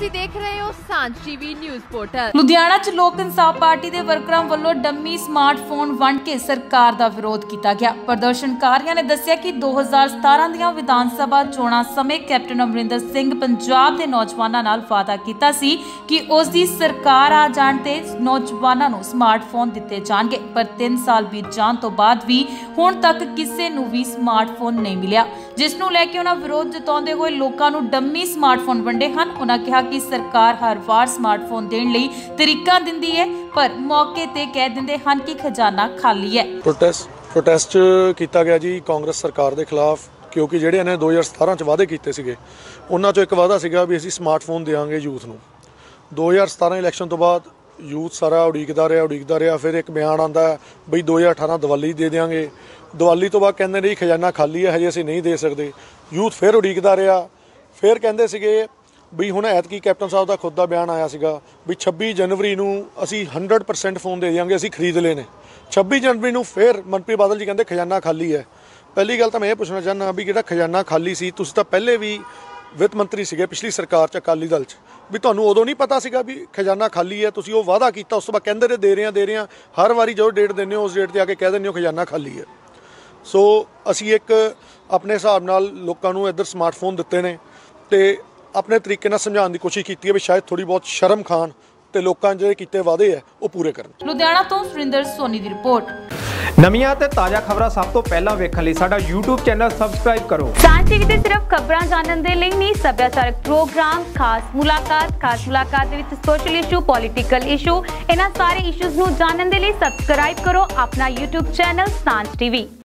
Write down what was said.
ਤੁਸੀਂ ਦੇਖ ਰਹੇ ਹੋ ਸਾਂਝ ਟੀਵੀ ਨਿਊਜ਼ ਪੋਰਟਲ। ਲੁਧਿਆਣਾ ਚ ਲੋਕ ਇਨਸਾਫ ਪਾਰਟੀ ਦੇ ਵਰਕਰਾਂ ਵੱਲੋਂ ਡੰਮੀ ਸਮਾਰਟਫੋਨ ਵੰਡ ਕੇ ਸਰਕਾਰ ਦਾ ਵਿਰੋਧ ਕੀਤਾ ਗਿਆ। ਪ੍ਰਦਰਸ਼ਨਕਾਰੀਆਂ ਨੇ ਦੱਸਿਆ ਕਿ 2017 ਦੀਆਂ ਵਿਧਾਨ ਸਭਾ ਚੋਣਾਂ ਸਮੇਂ ਕੈਪਟਨ ਅਮਰਿੰਦਰ ਸਿੰਘ ਪੰਜਾਬ ਦੇ ਨੌਜਵਾਨਾਂ ਨਾਲ ਵਾਅਦਾ ਕੀਤਾ ਸੀ ਕਿ ਉਸ ਦੀ ਸਰਕਾਰ ਆ ਜਾਣ ਤੇ ਨੌਜਵਾਨਾਂ ਨੂੰ ਸਮਾਰਟਫੋਨ ਦਿੱਤੇ ਜਾਣਗੇ, ਪਰ 3 ਸਾਲ ਬੀਤ ਜਾਣ ਤੋਂ ਬਾਅਦ ਵੀ ਹੁਣ ਤੱਕ ਕਿਸੇ ਨੂੰ ਵੀ ਸਮਾਰਟਫੋਨ ਨਹੀਂ ਮਿਲਿਆ, ਜਿਸ ਨੂੰ ਲੈ ਕੇ ਉਹਨਾਂ ਵਿਰੋਧ ਜਤਾਉਂਦੇ ਹੋਏ ਲੋਕਾਂ ਨੂੰ ਡੰਮੀ ਸਮਾਰਟਫੋਨ ਵੰਡੇ ਹਨ। ਉਹਨਾਂ ਕਿਹਾ ਕਿ ਸਰਕਾਰ ਹਰ ਵਾਰ ਸਮਾਰਟਫੋਨ ਦੇਣ ਲਈ ਤਰੀਕਾ ਦਿੰਦੀ ਹੈ, ਪਰ ਮੌਕੇ ਤੇ ਕਹਿ ਦਿੰਦੇ ਹਨ ਕਿ ਖਜ਼ਾਨਾ ਖਾਲੀ ਹੈ। ਪ੍ਰੋਟੈਸਟ ਕੀਤਾ ਗਿਆ ਜੀ ਕਾਂਗਰਸ ਸਰਕਾਰ ਦੇ ਖਿਲਾਫ, ਕਿਉਂਕਿ ਜਿਹੜੇ ਇਹਨਾਂ ਨੇ 2017 ਚ ਵਾਅਦੇ ਕੀਤੇ ਸੀਗੇ ਉਹਨਾਂ ਚੋਂ ਇੱਕ ਵਾਅਦਾ ਸੀਗਾ ਵੀ ਅਸੀਂ ਸਮਾਰਟਫੋਨ ਦੇਵਾਂਗੇ ਯੂਥ ਨੂੰ। 2017 ਇਲੈਕਸ਼ਨ ਤੋਂ ਬਾਅਦ ਯੂਥ ਸਾਰਾ ਉਡੀਕਦਾ ਰਿਹਾ। ਫਿਰ ਇੱਕ ਬਿਆਨ ਆਉਂਦਾ ਬਈ 2018 ਦੀਵਾਲੀ ਦੇ ਦਿਆਂਗੇ। ਦੀਵਾਲੀ ਤੋਂ ਬਾਅਦ ਕਹਿੰਦੇ ਨੇ ਖਜ਼ਾਨਾ ਖਾਲੀ ਹੈ, ਹਜੇ ਅਸੀਂ ਨਹੀਂ ਦੇ ਸਕਦੇ। ਯੂਥ ਫਿਰ ਉਡੀਕਦਾ ਰਿਹਾ, ਫਿਰ ਕਹਿੰਦੇ ਸੀਗੇ ਵੀ ਹੁਣ ਐਤਕੀ ਕੈਪਟਨ ਸਾਹਿਬ ਦਾ ਖੁਦ ਦਾ ਬਿਆਨ ਆਇਆ ਸੀਗਾ ਵੀ 26 ਜਨਵਰੀ ਨੂੰ ਅਸੀਂ 100% ਫੋਨ ਦੇ ਦਿਆਂਗੇ, ਅਸੀਂ ਖਰੀਦ ਲਏ ਨੇ। 26 ਜਨਵਰੀ ਨੂੰ ਫਿਰ ਮਨਪ੍ਰੀਤ ਬਾਦਲ ਜੀ ਕਹਿੰਦੇ ਖਜ਼ਾਨਾ ਖਾਲੀ ਹੈ। ਪਹਿਲੀ ਗੱਲ ਤਾਂ ਮੈਂ ਇਹ ਪੁੱਛਣਾ ਚਾਹੁੰਦਾ ਵੀ ਜਿਹੜਾ ਖਜ਼ਾਨਾ ਖਾਲੀ ਸੀ, ਤੁਸੀਂ ਤਾਂ ਪਹਿਲੇ ਵੀ ਵਿੱਤ ਮੰਤਰੀ ਸੀਗੇ ਪਿਛਲੀ ਸਰਕਾਰ 'ਚ ਅਕਾਲੀ ਦਲ 'ਚ, ਵੀ ਤੁਹਾਨੂੰ ਉਦੋਂ ਨਹੀਂ ਪਤਾ ਸੀਗਾ ਵੀ ਖਜ਼ਾਨਾ ਖਾਲੀ ਹੈ? ਤੁਸੀਂ ਉਹ ਵਾਅਦਾ ਕੀਤਾ, ਉਸ ਤੋਂ ਬਾਅਦ ਕਹਿੰਦੇ ਰਹੇ ਦੇ ਰਹੇ ਹਾਂ। ਹਰ ਵਾਰੀ ਜਦੋਂ ਡੇਟ ਦਿੰਦੇ ਹੋ ਉਸ ਡੇਟ 'ਤੇ ਆ ਕੇ ਕਹਿ ਦਿੰਦੇ ਹੋ ਖਜ਼ਾਨਾ ਖਾਲੀ ਹੈ। ਸੋ ਅਸੀਂ ਇੱਕ ਆਪਣੇ ਹਿਸਾਬ ਨਾਲ ਲੋਕਾਂ ਨੂੰ ਇੱਧਰ ਸਮਾਰਟਫੋਨ ਦਿੱਤੇ ਨੇ ਅਤੇ ਆਪਣੇ ਤਰੀਕੇ ਨਾਲ ਸਮਝਾਉਣ ਦੀ ਕੋਸ਼ਿਸ਼ ਕੀਤੀ ਹੈ ਵੀ ਸ਼ਾਇਦ ਥੋੜ੍ਹੀ ਬਹੁਤ ਸ਼ਰਮ ਖਾਣ ਤੇ ਲੋਕਾਂ ਜਿਹੜੇ ਕੀਤੇ ਵਾਅਦੇ ਹੈ ਉਹ ਪੂਰੇ ਕਰਨ। ਲੁਧਿਆਣਾ ਤੋਂ ਸੁਰਿੰਦਰ ਸੋਨੀ ਦੀ ਰਿਪੋਰਟ। ਨਵੀਆਂ ਤੇ ਤਾਜ਼ਾ ਖਬਰਾਂ ਸਭ ਤੋਂ ਪਹਿਲਾਂ ਵੇਖਣ ਲਈ ਸਾਡਾ YouTube ਚੈਨਲ ਸਬਸਕ੍ਰਾਈਬ ਕਰੋ। ਸਾਂਝ ਟੀਵੀ ਤੇ ਸਿਰਫ ਖਬਰਾਂ ਜਾਣਨ ਦੇ ਲਈ ਨਹੀਂ, ਸੱਭਿਆਚਾਰਕ ਪ੍ਰੋਗਰਾਮ, ਖਾਸ ਮੁਲਾਕਾਤ ਦੇ ਵਿੱਚ ਸੋਸ਼ਲ ਇਸ਼ੂ, ਪੋਲੀਟੀਕਲ ਇਸ਼ੂ, ਇਹਨਾਂ ਸਾਰੇ ਇਸ਼ੂਜ਼ ਨੂੰ ਜਾਣਨ ਦੇ ਲਈ ਸਬਸਕ੍ਰਾਈਬ ਕਰੋ ਆਪਣਾ YouTube ਚੈਨਲ ਸਾਂਝ ਟੀਵੀ।